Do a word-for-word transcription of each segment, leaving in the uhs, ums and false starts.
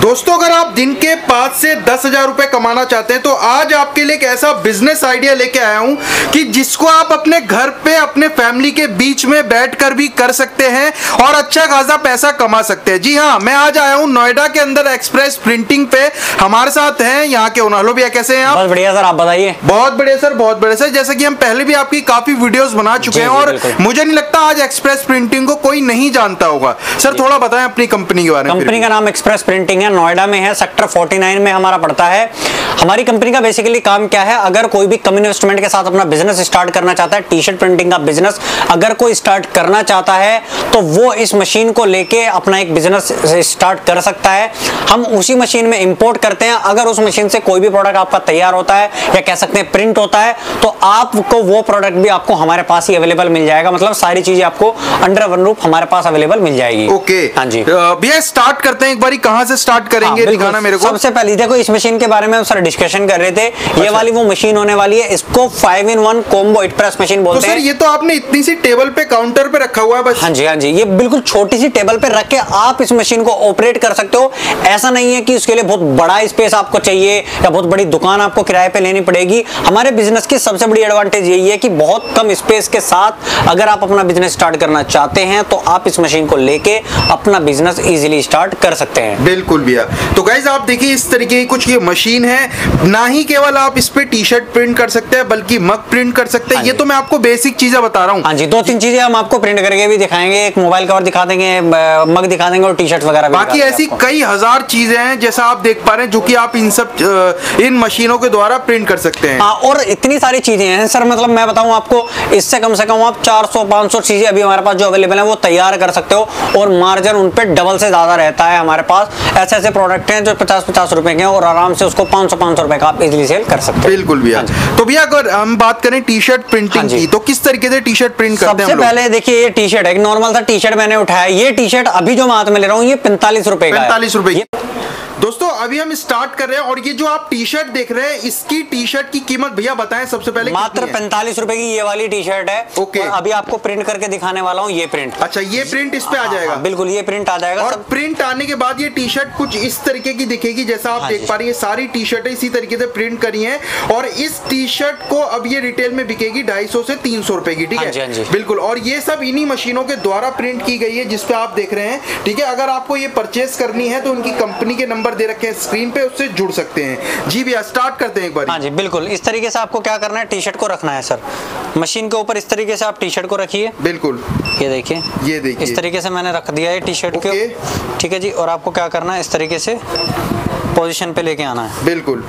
दोस्तों अगर आप दिन के पाँच से दस हज़ार रुपये कमाना चाहते हैं तो आज आपके लिए एक ऐसा बिजनेस आइडिया लेके आया हूँ कि जिसको आप अपने घर पे अपने फैमिली के बीच में बैठकर भी कर सकते हैं और अच्छा खासा पैसा कमा सकते हैं। जी हाँ, मैं आज आया हूँ नोएडा के अंदर एक्सप्रेस प्रिंटिंग पे। हमारे साथ हैं यहाँ के ओनर। हेलो भैया, कैसे हैं आप? बहुत बढ़िया सर, आप बताइए। बहुत बढ़िया सर, बहुत बढ़िया सर। जैसे कि हम पहले भी आपकी काफ़ी वीडियोज़ बना चुके हैं और मुझे नहीं लगता आज एक्सप्रेस प्रिंटिंग को कोई नहीं जानता होगा। सर थोड़ा बताएं अपनी कंपनी के बारे में। कंपनी का नाम एक्सप्रेस प्रिंटिंग है, नोएडा में है, सेक्टर फोर्टी नाइन में हमारा पड़ता है। हमारी कंपनी का बेसिकली काम क्या है, अगर कोई भी कम इन्वेस्टमेंट के साथ अपना बिजनेस स्टार्ट करना चाहता है, टी शर्ट प्रिंटिंग का बिजनेस अगर कोई स्टार्ट करना चाहता है तो वो इस मशीन को लेके अपना एक बिजनेस स्टार्ट कर सकता है। हम उसी मशीन में इंपोर्ट करते हैं। अगर उस मशीन से कोई भी प्रोडक्ट आपका तैयार होता है या कह सकते हैं प्रिंट होता है तो आपको वो प्रोडक्ट भी आपको हमारे पास ही अवेलेबल मिल जाएगा। मतलब सारी चीजें आपको अंडर वन रूफ हमारे पास अवेलेबल मिल जाएगी। ओके, हाँ जी भैया, स्टार्ट करते हैं। एक बार कहां से स्टार्ट करेंगे? हाँ, दिखाना मेरे को। सबसे पहले देखो, इस मशीन के बारे में हम सर डिस्कशन कर रहे थे। अच्छा। ये वाली वो मशीन होने वाली है, इसको five in one combo heat press machine बोलते हैं। तो सर ये तो आपने इतनी सी टेबल पे काउंटर पे रखा हुआ है बस। हाँ जी, हाँ जी, ये बिल्कुल छोटी सी टेबल पे रख के आप इस मशीन को ऑपरेट कर सकते हो। ऐसा नहीं है कि उसके लिए बहुत बड़ा स्पेस आपको चाहिए या बहुत बड़ी दुकान आपको किराए पे लेनी पड़ेगी। हमारे बिजनेस की सबसे बड़ी एडवांटेज यही है कि बहुत कम स्पेस के साथ अगर आप अपना बिजनेस स्टार्ट करना चाहते हैं तो आप इस मशीन को लेके अपना बिजनेस इजिली स्टार्ट कर सकते हैं। बिल्कुल भैया, तो गाइज आप देखिए इस तरीके की कुछ ये मशीन है। ना ही केवल आप इस पे टी शर्ट प्रिंट कर सकते हैं बल्कि मग प्रिंट कर सकते हैं। ये तो मैं आपको बेसिक चीजें बता रहा हूँ। हाँ जी, दो तीन चीजें हम आपको प्रिंट करके भी दिखाएंगे। एक मोबाइल कवर दिखा देंगे, मग दिखा देंगे और टी शर्ट वगैरह। बाकी ऐसी कई हजार चीजें हैं जैसा आप देख पा रहे हैं जो की आप इन सब इन मशीनों के द्वारा प्रिंट कर सकते हैं। और इतनी सारी चीजें हैं सर, मतलब मैं बताऊँ आपको, इससे कम से कम आप चार सौ पांच सौ चीजें अभी हमारे पास जो अवेलेबल है वो तैयार कर सकते हो और मार्जिन उन पर डबल से ज्यादा रहता है। हमारे पास ऐसे ऐसे प्रोडक्ट हैं जो पचास पचास रुपए के हैं और आराम से उसको पाँच सौ पाँच सौ रुपए का आप इजीली सेल कर सकते हैं। बिल्कुल भैया। तो भैया अगर हम बात करें टी शर्ट प्रिंटिंग की तो किस तरीके से टी शर्ट प्रिंट करते हैं? सबसे पहले देखिए ये टी शर्ट है, एक नॉर्मल सा टी शर्ट मैंने उठाया। ये टी शर्ट अभी जो मैं हाथ में ले रहा हूँ ये पैंतालीस रुपए का, पैंतालीस रुपए। दोस्तों अभी हम स्टार्ट कर रहे हैं और ये जो आप टी शर्ट देख रहे हैं इसकी टी शर्ट की कीमत भैया बताएं सबसे पहले। मात्र पैंतालीस रुपए की ये वाली टी शर्ट है। ओके, अभी आपको प्रिंट करके दिखाने वाला हूँ ये प्रिंट। अच्छा, ये प्रिंट इस पे आ जाएगा। बिल्कुल, ये प्रिंट आ जाएगा। और प्रिंट आने के बाद ये टी शर्ट कुछ इस तरीके की दिखेगी जैसा आप देख पा रही है। सारी टी शर्टें इसी तरीके से प्रिंट करी है और इस टी शर्ट को अब ये रिटेल में बिकेगी ढाई सौ से तीन सौ रुपए की। ठीक है, बिल्कुल। और ये सब इन्हीं मशीनों के द्वारा प्रिंट की गई है जिसपे आप देख रहे हैं। ठीक है, अगर आपको ये परचेस करनी है तो उनकी कंपनी के नंबर दे रखे हैं स्क्रीन पे, उससे जुड़ सकते हैं। जी भैया, स्टार्ट करते हैं एक बार। हाँ जी बिल्कुल, इस तरीके से आपको क्या करना है, टी शर्ट को रखना है सर मशीन के ऊपर। इस तरीके से आप टी शर्ट को रखिए। बिल्कुल, ये देखिए, ये देखिए इस तरीके से मैंने रख दिया है टी शर्ट के। ठीक है जी, और आपको क्या करना है, इस तरीके से पोजिशन पे लेके आना है। बिल्कुल,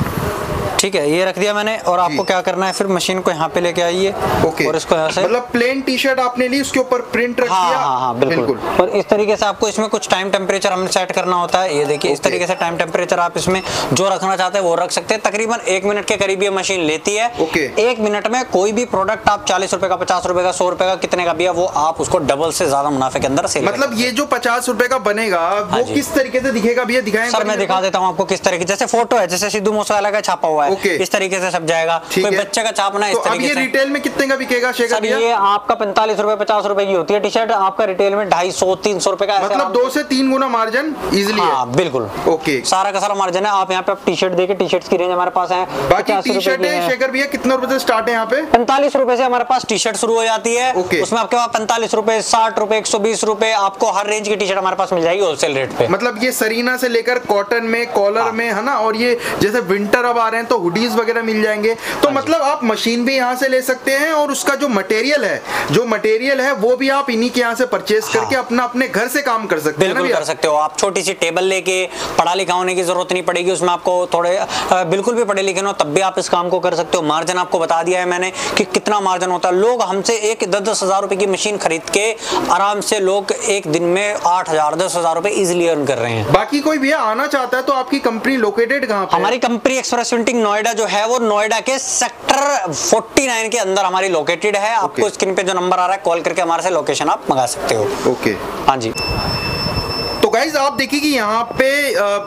ठीक है, ये रख दिया मैंने। और आपको क्या करना है, फिर मशीन को यहाँ पे लेके आइए। ओके, और इसको यहाँ से, मतलब प्लेन टी शर्ट आपने ली, उसके ऊपर प्रिंट रख दिया। हाँ हाँ बिल्कुल। और इस तरीके से आपको इसमें कुछ टाइम टेम्परेचर हमें सेट करना होता है। ये देखिए इस तरीके से टाइम टेम्परेचर आप इसमें जो रखना चाहते हैं वो रख सकते हैं। तकरीबन एक मिनट के करीब ये मशीन लेती है। एक मिनट में कोई भी प्रोडक्ट आप चालीस रुपए का, पचास रुपए का, सौ रुपए का, कितने का भी है वो आप उसको डबल से ज्यादा मुनाफे के अंदर सेल। मतलब ये जो पचास रुपए का बनेगा वो किस तरीके से दिखेगा भैया, दिखाएं सर। मैं दिखा देता हूँ आपको किस तरीके, जैसे फोटो है, जैसे सिद्धू मूसा वाला का छापा हुआ है। Okay. इस तरीके से सब जाएगा। कोई बच्चे का छापना है। तो इस तरीके अब ये रिटेल में कितने का बिकेगा शेखर भैया? ये आपका पैंतालीस रुपए पचास रुपए की होती है टी शर्ट, आपका रिटेल में ढाई सौ तीन सौ रुपए का। मतलब दो से तीन गुना मार्जिन इजिली है। हाँ, बिल्कुल। ओके, सारा का सारा मार्जिन है। आप यहाँ पे टी शर्ट देखिए, टी शर्ट की रेंज हमारे पास है। बाकी टी शर्ट शेखर भैया कितने रुपए से स्टार्ट है? यहाँ पे पैंतालीस रुपए से हमारे पास टी शर्ट शुरू हो जाती है। उसमें आपके पास पैंतालीस रुपए, साठ रुपए, एक सौ बीस रुपए, आपको हर रेंज की टी शर्ट हमारे पास मिल जाएगी होलसेल रेट पे। मतलब ये सरीना से लेकर कॉटन में, कॉलर में, है ना, और ये जैसे विंटर अब आ रहे हैं तो हुडीज वगैरह मिल जाएंगे। तो मतलब आप मशीन भी यहाँ से ले सकते हैं और उसका जो मटेरियल है, जो मटेरियल है वो भी आप इन्हीं के यहाँ से परचेस करके अपना अपने घर से काम कर सकते हैं। बिल्कुल कर सकते हो आप। छोटी सी टेबल लेके, पढ़ा लिखा होने की जरूरत नहीं पड़ेगी उसमें। आपको थोड़े बिल्कुल भी पढ़े लिखे ना हो तब भी आप इस काम को कर सकते हो। मार्जिन आपको बता दिया है मैंने कि कितना मार्जिन होता है। लोग हमसे एक दस दस हजार रुपए की मशीन खरीद के आराम से लोग एक दिन में आठ हजार दस हजार रुपए इजिली अर्न कर रहे हैं। बाकी कोई भैया आना चाहता है तो आपकी कंपनी लोकेटेड कहाँ पे? हमारी कंपनी एक्सप्रेस प्रिंटिंग नोएडा जो है वो नोएडा के सेक्टर फोर्टी नाइन के अंदर हमारी लोकेटेड है। okay. आपको स्क्रीन पे जो नंबर आ रहा है कॉल करके हमारे से लोकेशन आप मंगा सकते हो। Okay okay. हाँ जी, तो गाइज आप देखिए कि यहाँ पे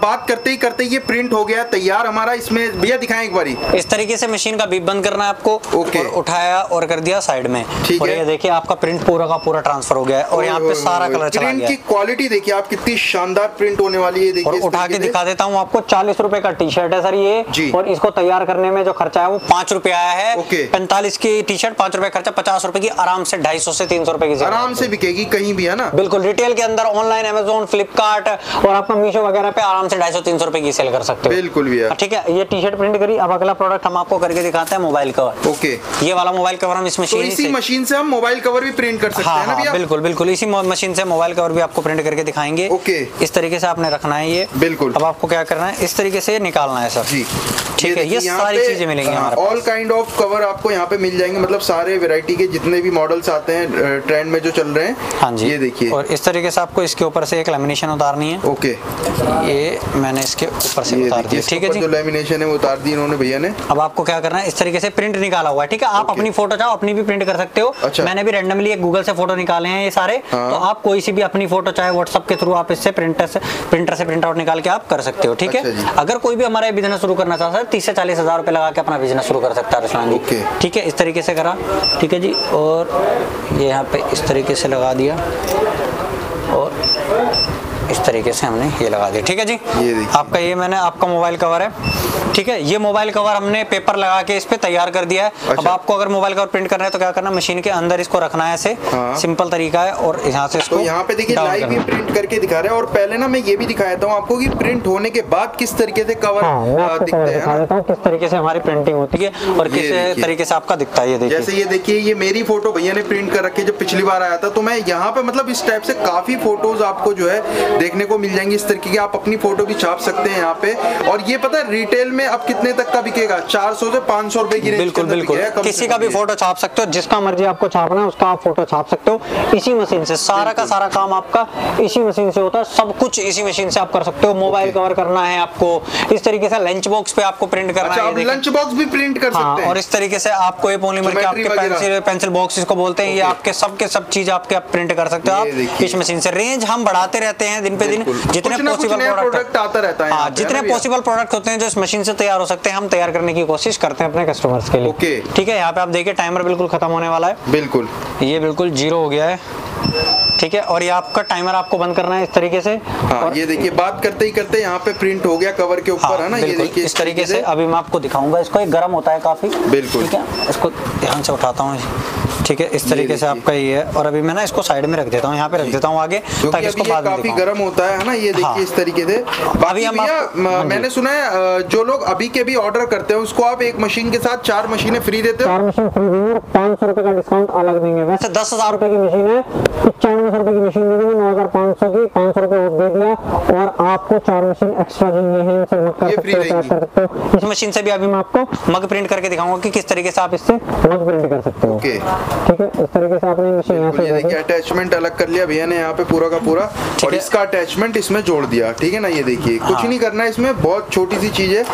बात करते ही करते ये प्रिंट हो गया तैयार हमारा। इसमें भैया दिखाएं एक बारी, इस तरीके से मशीन का बीप बंद करना है आपको, और उठाया और कर दिया साइड में, और ये देखिए आपका प्रिंट पूरा का पूरा ट्रांसफर हो गया है। और यहाँ पे सारा कलर चला गया। प्रिंट की क्वालिटी देखिए आप, कितनी शानदार प्रिंट होने वाली है। देखिए उठा के दिखा देता हूँ आपको, चालीस रूपए का टी शर्ट है सर ये, और इसको तैयार करने में जो खर्चा है वो पांच रूपये आया है। पैंतालीस की टी शर्ट, पांच रूपये खर्चा, पचास रूपये की आराम से ढाई सौ से तीन सौ रूपये की आराम से बिकेगी कहीं भी, है ना। बिल्कुल रिटेल के अंदर ऑनलाइन अमेजोन, फ्लिपकार्ट और आपका मीशो वगैरह पे आराम से ढाई सौ तीन सौ रुपए की सेल कर सकते हो। बिल्कुल भी है। ठीक है, ये टी शर्ट प्रिंट करी। अब अगला प्रोडक्ट हम आपको करके दिखाते हैं मोबाइल कवर। ओके, ये वाला मोबाइल कवर हम इस मशीन, इसी मशीन से हम मोबाइल कवर भी प्रिंट कर सकते हैं ना भैया। बिल्कुल बिल्कुल, इसी मशीन से मोबाइल कवर भी आपको प्रिंट करके दिखाएंगे। ओके, इस तरीके से आपने रखना है ये। बिल्कुल, अब आपको क्या करना है, इस तरीके से निकालना है सर। जी ठीक है, ये सारी चीजें मिलेंगी हमारे पास। ऑल काइंड ऑफ कवर आपको यहाँ पे मिल जाएंगे, मतलब सारे वैरायटी के जितने भी मॉडल्स आते हैं ट्रेंड में जो चल रहे हैं। हाँ जी, ये देखिए। और इस तरीके से आपको इसके ऊपर से एक लेमिनेशन उतारनी है। ओके, ये मैंने इसके ऊपर से उतार दिया। ठीक है जी, जो लेमिनेशन है वो उतार दी इन्होंने भैया ने। अब आपको क्या करना है, इस तरीके से प्रिंट निकाला हुआ है। ठीक है, आप अपनी फोटो चाहो अपनी भी प्रिंट कर सकते हो। अच्छा। मैंने भी रेंडमली एक गूगल से फोटो निकाले हैं ये सारे। हाँ। तो आप कोई सी भी अपनी फोटो चाहे व्हाट्सएप के थ्रू आप इससे प्रिंटर से प्रिंटर से प्रिंट आउट निकाल के आप कर सकते हो। ठीक है, अगर कोई भी हमारा बिजनेस शुरू करना चाहता है, तीस से चालीस हजार रुपए लगा के अपना बिजनेस शुरू कर सकता है रुस्मान जी। ठीक है, इस तरीके से करा। ठीक है जी, और ये यहाँ पे इस तरीके से लगा दिया, और इस तरीके से हमने ये लगा दिया। ठीक है जी, ये आपका ये मैंने आपका मोबाइल कवर है। ठीक है, ये मोबाइल कवर हमने पेपर लगा के इस पे तैयार कर दिया है। अच्छा। अब आपको अगर मोबाइल कवर प्रिंट करना है तो क्या करना, मशीन के अंदर इसको रखना है ऐसे। हाँ। सिंपल तरीका है। और यहाँ से इसको, तो यहाँ पे देखिए लाइव भी प्रिंट करके दिखा रहे हैं। और पहले ना मैं ये भी दिखाता हूँ आपको कि प्रिंट होने के बाद किस तरीके से कवर दिखता है, किस तरीके से हमारी प्रिंटिंग होती है और किस तरीके से आपका दिखता है। जैसे ये देखिए, ये मेरी फोटो भैया ने प्रिंट कर रखी है जब पिछली बार आया था, तो मैं यहाँ पे मतलब इस टाइप से काफी फोटोज आपको जो है देखने को मिल जाएंगी। इस तरीके की आप अपनी फोटो भी छाप सकते हैं यहाँ पे। और ये पता है रिटेल में अब कितने तक का बिकेगा, चार सौ से पाँच सौ रुपए की। बिल्कुल बिल्कुल, किसी का भी फोटो छाप सकते हो, जिसका मर्जी आपको छापना है उसका आप फोटो छाप सकते हो इसी मशीन से। सारा का सारा काम आपका इसी मशीन से होता है, सब कुछ इसी मशीन से आप कर सकते हो। मोबाइल कवर करना है आपको, इस तरीके से लंच बॉक्स पे आपको प्रिंट करना है, लंच बॉक्स भी प्रिंट कर सकते हैं। और इस तरीके से आपको ये पॉलीमर के आपके पेंसिल पेंसिल बॉक्स इसको बोलते हैं, ये आपके सब के सब चीज आपके आप प्रिंट कर सकते हो आप इस मशीन से। रेंज हम बढ़ाते रहते हैं दिन पे दिन, जितने पॉसिबल प्रोडक्ट आता रहता है। हाँ, जितने पॉसिबल प्रोडक्ट होते हैं जो इस मशीन से तैयार हो सकते हैं, हम तैयार करने की कोशिश करते हैं अपने कस्टमर्स के लिए। ओके, ठीक है, यहाँ पे आप देखिए टाइमर बिल्कुल खत्म होने वाला है। बिल्कुल, ये बिल्कुल जीरो हो गया है। ठीक है, और ये आपका टाइमर आपको बंद करना है इस तरीके से। हाँ, और ये देखिए बात करते ही करते यहाँ पे प्रिंट हो गया कवर के ऊपर। हाँ, है ना, ये देखिए इस तरीके से। अभी मैं आपको दिखाऊंगा इसको, ये गर्म होता है काफी। बिल्कुल, ठीक है, इसको ध्यान से उठाता हूँ। ठीक है, इस तरीके से आपका ये है। और अभी मैं ना इसको साइड में रख देता हूँ, यहाँ पे रख देता हूँ आगे, ताकि इसको बाद में काफी गर्म होता है ना। ये देखिए इस तरीके से। अभी मैंने सुना है जो लोग अभी के भी ऑर्डर करते हैं उसको आप एक मशीन के साथ चार मशीनें फ्री देते हो। पाँच सौ रुपए का डिस्काउंट अलग देंगे। वैसे दस हजार रुपए की मशीन है, नौ हजार की मशीन देंगे, नौ हजार पाँच सौ की, पाँच सौ रुपए वो दे दिया, और आपको चार मशीन एक्स्ट्रा देंगे हैं, इनसे मग कर सकते हो। इस मशीन से भी अभी मैं आपको मग प्रिंट करके दिखाऊंगा कि किस तरीके से आप इससे मग प्रिंट कर सकते हो। ठीक है, इस तरीके से आपने मशीन यहाँ से देखिए अटैचमेंट अलग कर लिया भैया ने यहाँ पे पूरा का पूरा, और इसका अटैचमेंट इसमें जोड़ दिया। ठीक है ना, ये देखिए कुछ नहीं करना है इसमें, बहुत छोटी सी चीज है।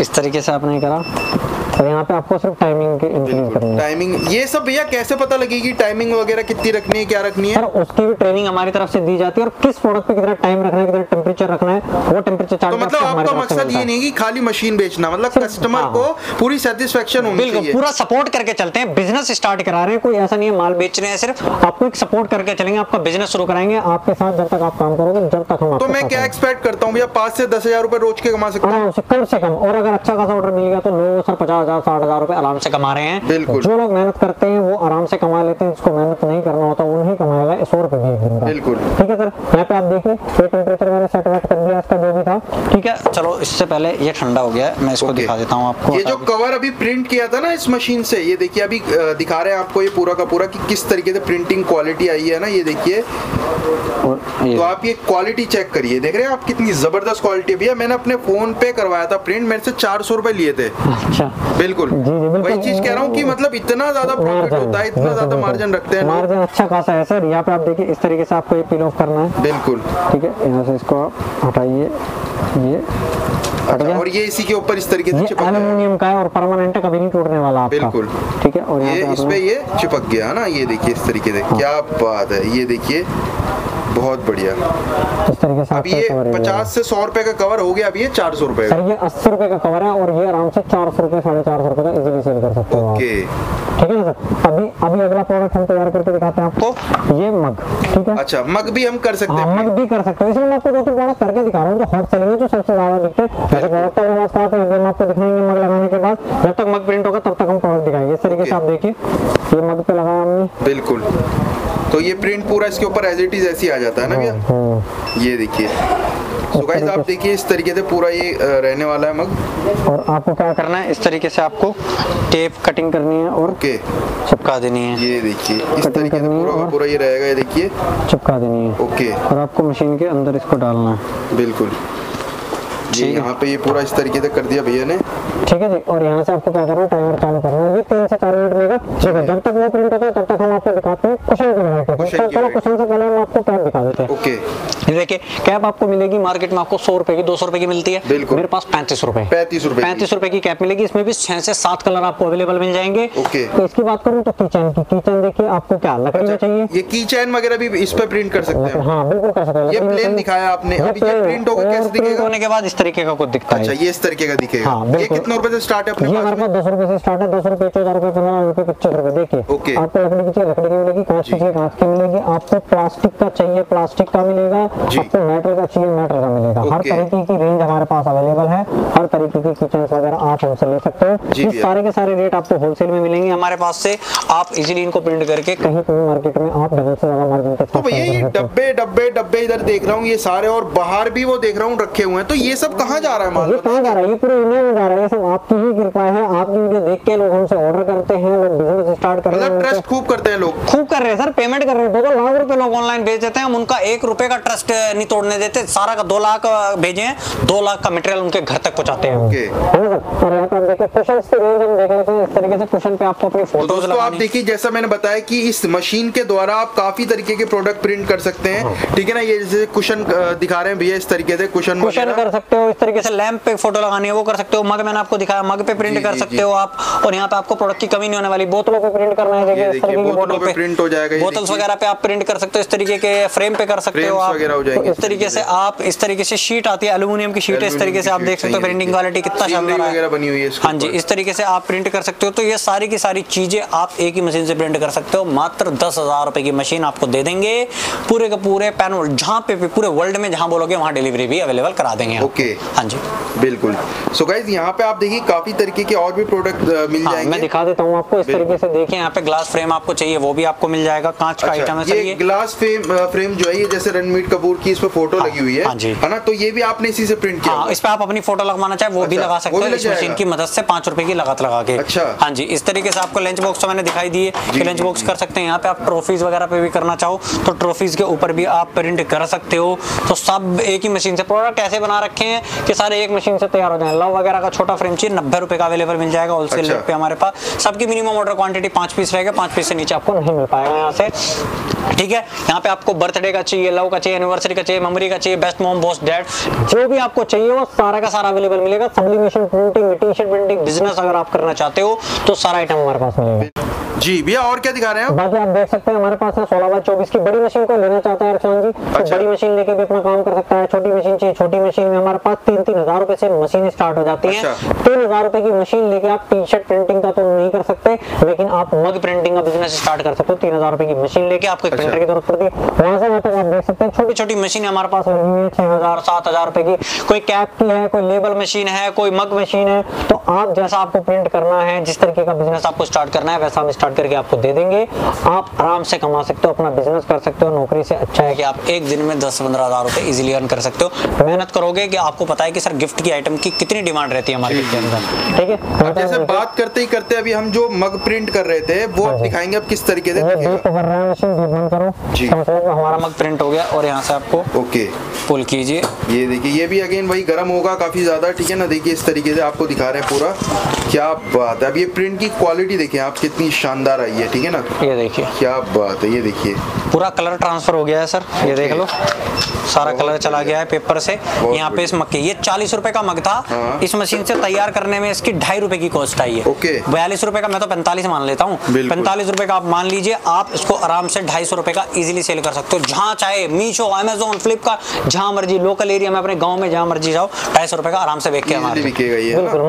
इस तरीके से आपने करा, और यहाँ पे आपको सिर्फ टाइमिंग के इंक्रीज करनी है। टाइमिंग ये सब भैया कैसे पता लगेगी, टाइमिंग वगैरह कितनी रखनी है, क्या रखनी है? और उसकी भी ट्रेनिंग हमारी तरफ से दी जाती है, और किस प्रोडक्ट पे कितना टाइम रखना है, कितना टेम्परेचर रखना है, वो टेम्परेचर चार्ट। तो मतलब आपका मकसद ये नहीं कि खाली मशीन बेचना, मतलब कस्टमर को पूरी सेटिस्फेक्शन होनी चाहिए। पूरा सपोर्ट करके चलते हैं, बिजनेस स्टार्ट करा रहे हैं, कोई ऐसा नहीं है माल बेच रहे हैं, सिर्फ आपको एक सपोर्ट करके चलेंगे, आपका बिजनेस शुरू कराएंगे आपके साथ, जब तक आप काम करोगे जब तक हम। तो मैं क्या एक्सपेक्ट करता हूँ भैया, पाँच से दस हजार रुपए रोज के कमा सकता हूँ कम से कम, और अगर अच्छा खासा ऑर्डर मिलेगा तो नौ सर पचास हजार साठ हजार रुपए आराम से कमा रहे हैं। बिल्कुल, जो लोग मेहनत करते हैं वो आराम से कमा लेते हैं, जिसको मेहनत नहीं करना होता वो नहीं कमाएगा सौ रुपए भी एक दिन का। बिल्कुल, ठीक है सर, यहाँ पे आप देखिए ये टेम्परेचर मैंने सेट वेट कर दिया इसका जो भी था। ठीक है, चलो इससे पहले ये ठंडा हो गया है, मैं इसको दिखा देता हूँ आपको। ये जो कवर अभी प्रिंट किया था ना इस मशीन से, ये देखिए अभी दिखा रहे हैं आपको ये पूरा का पूरा कि किस तरीके से प्रिंटिंग क्वालिटी आई है ना, ये देखिए। तो आप ये क्वालिटी चेक करिए, देख रहे हैं आप कितनी जबरदस्त क्वालिटी भी है। मैंने अपने फोन पे करवाया था प्रिंट, मेरे से चार सौ रुपए लिए थे। अच्छा, बिल्कुल, वही चीज कह रहा हूँ कि मतलब इतना ज्यादा प्रॉफिट होता है, इतना ज्यादा मार्जिन रखते हैं, मार्जिन अच्छा खासा है सर। यहाँ पे आप देखिए इस तरीके से आपको ये पिन ऑफ करना है। बिल्कुल, ठीक है, यहाँ से इसको हटाइए ये। अच्छा, और ये इसी के ऊपर इस तरीके से चिपक एल्युमिनियम का है और परमानेंट कभी नहीं टूटने वाला आपका। बिल्कुल, ठीक है, और ये इस पे ये चिपक गया ना, ये देखिए इस तरीके से, क्या बात है, ये देखिए। बहुत बढ़िया। इस तरीके से अब ये पचास से सौ रुपए का कवर हो गया, अब ये चार सौ रुपए। सर ये अस्सी रुपए का कवर है और ये आराम से चार सौ रुपए साढ़े चार सौ रुपए का इजीली सेल कर सकते हो। ओके ठीक है ना सर। अभी अभी अगला प्रोडक्ट हम तैयार करके दिखाते हैं आपको, ये मग। ठीक है, अच्छा मग भी हम कर सकते हैं। मग भी कर सकते हैं, इसलिए मैं आपको दो तीन प्रोडक्ट करके दिखा रहा हूँ जो हॉट सेलिंग है, जो सबसे ज्यादा बिकते हैं। जैसे प्रोडक्ट का नाम स्टार्ट है, हम आपको दिखाएंगे मग लगाने के बाद, जब तक मग प्रिंट होगा तब तक हम प्रोडक्ट दिखाएंगे। इस तरीके से आप देखिए ये मग पे लगाया हमने, बिल्कुल तो ये प्रिंट पूरा इसके ऊपर एज इट इज ऐसी आ जाता है ना भैया। ये देखिए सो गाइस आप देखिए इस तरीके से पूरा ये रहने वाला है मग। और आपको क्या करना है, इस तरीके से आपको टेप कटिंग करनी है और ओके चिपका देनी है। ये देखिए इस तरीके से पूरा पूरा ये रहेगा, ये देखिए चिपका देनी है। ओके और आपको मशीन के अंदर इसको डालना है, बिल्कुल जी। यहाँ पे ये पूरा इस तरीके से कर दिया भैया ने, ठीक है जी। और यहाँ से आपको क्या करना है, टाइमर चालू करना है, ये तीन से चार मिनट रहेगा। ठीक है, जब तक वो प्रिंट होता है तब तक हम आपको दिखाते हैं कुशन के बारे में। चलो कुशन से पहले हम आपको कैप दिखा देते हैं। ओके ये देखिए कैप आपको मिलेगी मार्केट में, आपको सौ रुपए की दो सौ रुपए की मिलती है, मेरे पास पैंतीस रुपए पैंतीस रुपए पैंतीस रुपए की कैप मिलेगी। इसमें भी छह से सात कलर आपको अवेलेबल मिल जाएंगे। तो इसकी बात करूँ तो की चैन की की चैन देखिए आपको क्या लकड़ी में चाहिए, ये की चैन वगैरह भी इस पर प्रिंट कर सकते हैं। हाँ बिल्कुल कर सकते हैं। ये प्लेन दिखाया आपने, अभी ये प्रिंट होगा कैसे दिखेगा होने के बाद तरीके का कुछ दिखता है। अच्छा ये इस तरीके का दिखेगा। हाँ, ये कितने रुपए से स्टार्ट है अपने पास? ये हमारे पास दो सौ रुपए से स्टार्ट है, दो सौ रुपए के हजार रुपए पंद्रह रुपए पच्चीस रुपए। देखिए आपको लकड़ी की चाहिए लकड़ी की मिलेगी, कांच की चाहिए कांच की मिलेगी, आपको प्लास्टिक का चाहिए प्लास्टिक का मिलेगा, आपको मेटल का चाहिए मेटल का मिलेगा। हर तरीके की रेंज हमारे पास अवेलेबल है, हर तरीके की किचन वगैरह आप हमसे ले सकते हो। इस सारे के सारे रेट आपको होलसेल में मिलेंगे हमारे पास से, आप इजीली इनको प्रिंट करके कहीं पे भी मार्केट में आप डबल से ज्यादा मार्जिन तक। तो भैया ये डब्बे डब्बे डब्बे इधर देख रहा हूँ ये सारे, और बाहर भी वो देख रहा हूँ रखे हुए हैं, तो ये सब कहाँ जा रहा है माल? ये कहाँ जा रहा है, ये पूरे इंडिया में जा रहा है। सब आपकी ही कृपा है, आप वीडियो देख के लोग हमसे ऑर्डर करते हैं, लोग बिजनेस स्टार्ट कर रहे हैं, ट्रस्ट खूब करते हैं लोग, खूब कर रहे हैं सर, पेमेंट कर रहे हैं। दो दो लाख रुपए लोग ऑनलाइन भेज देते हैं, हम उनका एक रुपए का ट्रस्ट नहीं तोड़ने देते। सारा का दो लाख भेजे हैं, दो लाख का मटेरियल उनके घर तक पहुँचाते हैं। इस तरीके से कुशन पे आपको अपनी फोटोज आप देखिए, जैसा मैंने बताया कि इस मशीन के द्वारा आप काफी तरीके के प्रोडक्ट प्रिंट कर सकते हैं। ठीक है ना, ये जैसे कुशन दिखा रहे हैं भैया, इस तरीके से कुशन कर सकते हो, इस तरीके से लैंप पे फोटो लगानी है वो कर सकते हो। मग मैंने आपको दिखाया, मग पे प्रिंट कर सकते हो आप, और यहाँ पे आपको प्रोडक्ट की कमी नहीं होने वाली। बोतलों पे प्रिंट करना है, देखिए इस तरीके की बोतलों पे प्रिंट हो जाएगा, बोतल्स वगैरह पे आप प्रिंट कर सकते हो, इस तरीके के फ्रेम पे कर सकते हो आप, इस तरीके से आप इस तरीके से शीट आती है एल्यूमिनियम की शीट है, इस तरीके से आप देख सकते हो प्रिंटिंग क्वालिटी कितना शानदार है। हाँ जी, इस तरीके से आप प्रिंट कर सकते हो। तो ये सारी की सारी चीजें आप एक ही मशीन से प्रिंट कर सकते हो। मात्र दस हजार रुपए की मशीन आपको दे देंगे, पूरे के पूरे पैन जहाँ पे पूरे वर्ल्ड में जहाँ बोलोगे वहाँ डिलीवरी भी अवेलेबल करा देंगे। Okay okay. हाँ जी बिल्कुल। सो गाइस यहाँ पे आप देखिए काफी तरीके के और भी प्रोडक्ट मिल हाँ, जाएंगे। मैं दिखा देता हूँ आपको, इस तरीके से देखिए यहाँ पे ग्लास फ्रेम आपको चाहिए वो भी आपको मिल जाएगा, कांच का आइटम है। ये ग्लास फ्रेम फ्रेम जो है ये जैसे रणवीर कपूर की इस पे फोटो हाँ, लगी हुई है हाँ जी है ना, तो ये भी आपने इसी से प्रिंट किया। इस पे आप अपनी फोटो लगवाना चाहे वो भी लगा सकते हो, इस मशीन की मदद से पांच रुपए की लागत लगा के। अच्छा हाँ जी, इस तरीके से आपको लंच बॉक्स मैंने दिखाई दिए, लंच बॉक्स कर सकते हैं। यहाँ पे आप ट्रॉफीज वगैरह पे भी करना चाहो तो ट्रॉफीज के ऊपर भी आप प्रिंट कर सकते हो। तो सब एक ही मशीन से, प्रोडक्ट ऐसे बना रखे हैं कि सारे एक मशीन से तैयार हो जाए। लव वगैरह का छोटा फ्रेम चाहिए नब्बे रुपए का अवेलेबल मिल जाएगा होलसेल रेट पे हमारे पास। सबकी मिनिमम ऑर्डर क्वांटिटी पांच पीस रहेगा, पांच पीस से नीचे आपको नहीं मिल पाएगा यहाँ से। ठीक है, यहाँ पे आपको बर्थडे का चाहिए, लव का चाहिए, एनिवर्सरी का चाहिए, मेमोरी का चाहिए, बेस्ट मॉम बॉस डैड, जो भी आपको चाहिए वो सारा का सारा अवेलेबल मिलेगा। Sublimation printing, T shirt printing business अगर आप करना चाहते हो तो सारा आइटम हमारे पास मिलेगा जी। भैया और क्या दिखा रहे हैं? बाकी आप देख सकते हैं हमारे पास है सोलह बाई चौबीस की बड़ी मशीन। को लेना चाहता है अर्चना जी तो अच्छा। बड़ी मशीन लेके भी अपना काम कर सकता है, छोटी मशीन चाहिए छोटी मशीन में हमारे पास तीन तीन हजार रुपए से मशीन स्टार्ट हो जाती अच्छा। है। तीन हजार रुपए की मशीन लेके आप टी शर्ट प्रिंटिंग का तो नहीं कर सकते, लेकिन आप मग प्रिंटिंग का बिजनेस स्टार्ट कर सकते हो। तीन हजार रुपए की मशीन लेके आपको एक प्रिंटर की जरूरत पड़ती है, वहाँ से वहाँ तक आप देख सकते हैं छोटी छोटी मशीन हमारे पास लगी हुई है छह हजार सात हजार रुपए की। कोई कैप की है, कोई लेबल मशीन है, कोई मग मशीन है। तो आप जैसा आपको प्रिंट करना है, जिस तरीके का बिजनेस आपको स्टार्ट करना है वैसा हम करके आपको दे देंगे। आप आराम से कमा सकते हो, अपना बिजनेस कर सकते हो। नौकरी से अच्छा है कि आप एक दिन में दस पंद्रह हजार रुपए इजीली अर्न कर सकते हो। मेहनत करोगे कि आपको पता है कि सर गिफ्ट की आइटम की कितनी डिमांड रहती है मार्केट के अंदर। ठीक है, जैसे बात करते ही करते अभी हम जो मग प्रिंट कर रहे थे वो दिखाएंगे आप किस तरीके से हमारा मग प्रिंट हो गया। और यहाँ से आपको ओके पुल कीजिए, ये देखिए ये भी अगेन वही गर्म होगा काफी ज्यादा। ठीक है ना, देखिए इस तरीके से आपको दिखा रहे हैं पूरा, क्या बात है। अब ये प्रिंट की क्वालिटी देखिए आप कितनी शानदार आई है। ठीक है ना, ये देखिए क्या बात है। ये देखिए पूरा कलर ट्रांसफर हो गया है सर, ये देख लो। सारा कलर चला गया है पेपर से। यहाँ पे इस मग के ये चालीस रुपए का मग था, इस मशीन से तैयार करने में इसकी ढाई रुपए की कॉस्ट आई है। बयालीस रुपए का, मैं तो पैंतालीस मान लेता हूँ, पैंतालीस रुपए का आप मान लीजिए, आप इसको आराम से ढाई सौ रुपए का इजिली सेल कर सकते हो जहाँ चाहे, मीशो, अमेजोन, फ्लिपकार्ट, जहाँ मर्जी, लोकल एरिया में, अपने गाँव में जहाँ मर्जी जाओ, ढाई सौ रुपए का आराम से बेच के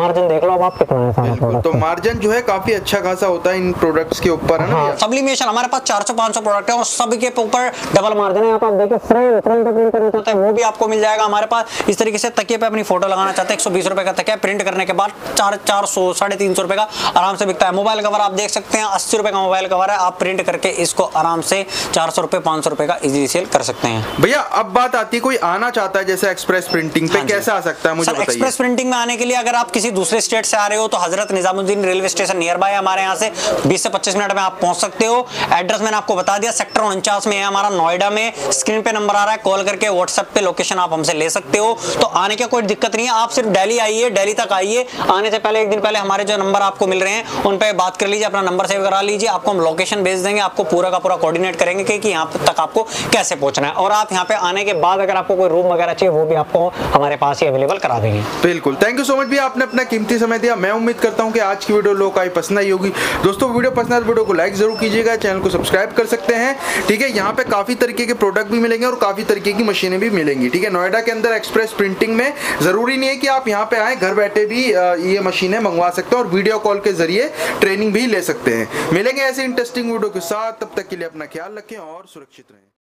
मार्जिन देख लो आप कितना। तो मार्जिन जो है काफी अच्छा खासा होता है इन प्रोडक्ट्स के ऊपर है ना। सब्लिमेशन हमारे पास चार सौ पाँच सौ प्रोडक्ट है और सबके ऊपर डबल मार्जिन है। आप देखिए फ्रेम फ्रेम पे प्रिंट करना चाहते हैं वो भी आपको मिल जाएगा हमारे पास। इस तरीके से तकिए पे अपनी फोटो लगाना चाहते हैं, एक सौ बीस रुपए का तकिया प्रिंट करने के बाद चार चार सौ साढ़े तीन सौ रुपए का आराम से बिकता है। मोबाइल कवर आप देख सकते हैं, अस्सी रुपए का मोबाइल कवर है, आप प्रिंट करके इसको आराम से चार सौ रुपए पाँच सौ रुपए का इजीली सेल कर सकते हैं। भैया अब बात आती है कोई आना चाहता है जैसे एक्सप्रेस प्रिंटिंग पे कैसे आ सकता है? मुझे एक्सप्रेस प्रिंटिंग में आने के लिए अगर आप किसी दूसरे स्टेट से आ रहे हो तो Hazrat Nizamuddin railway station nearby हमारे यहाँ से बीस से पच्चीस मिनट में आप पहुंच सकते हो। एड्रेस मैंने आपको बता दिया, सेक्टर उनचास में है हमारा, नोएडा में। स्क्रीन पे नंबर आ रहा है, कॉल करके व्हाट्सएप पे लोकेशन आप हमसे ले सकते हो। तो आने की कोई दिक्कत नहीं है, आप सिर्फ दिल्ली आइए, दिल्ली तक आइए। आने से पहले एक दिन पहले हमारे जो नंबर आपको मिल रहे हैं उन पर बात कर लीजिए, अपना नंबर सेव करा लीजिए, आपको हम लोकेशन भेज देंगे, आपको पूरा का पूरा कोऑर्डिनेट करेंगे कि यहाँ तक आपको कैसे पहुँचना है। और आप यहाँ पे आने के बाद अगर आपको कोई रूम वगैरह चाहिए वो भी आपको हमारे पास ही अवेलेबल करा देंगे। बिल्कुल, थैंक यू सो मच भैया, आपने अपना कीमती समय दिया। मैं उम्मीद करता हूँ कि आज की वीडियो लोग आई पसंद आई होगी। दोस्तों वीडियो पसंद आए वीडियो को लाइक जरूर कीजिएगा, चैनल को सब्सक्राइब कर सकते हैं, ठीक है। यहाँ पे काफी तरीके के प्रोडक्ट भी मिलेंगे और काफी तरीके की मशीनें भी मिलेंगी, ठीक है। नोएडा के अंदर एक्सप्रेस प्रिंटिंग में जरूरी नहीं है कि आप यहाँ पे आए, घर बैठे भी ये मशीनें मंगवा सकते हैं और वीडियो कॉल के जरिए ट्रेनिंग भी ले सकते हैं। मिलेंगे ऐसे इंटरेस्टिंग वीडियो के साथ, तब तक के लिए अपना ख्याल रखें और सुरक्षित रहें।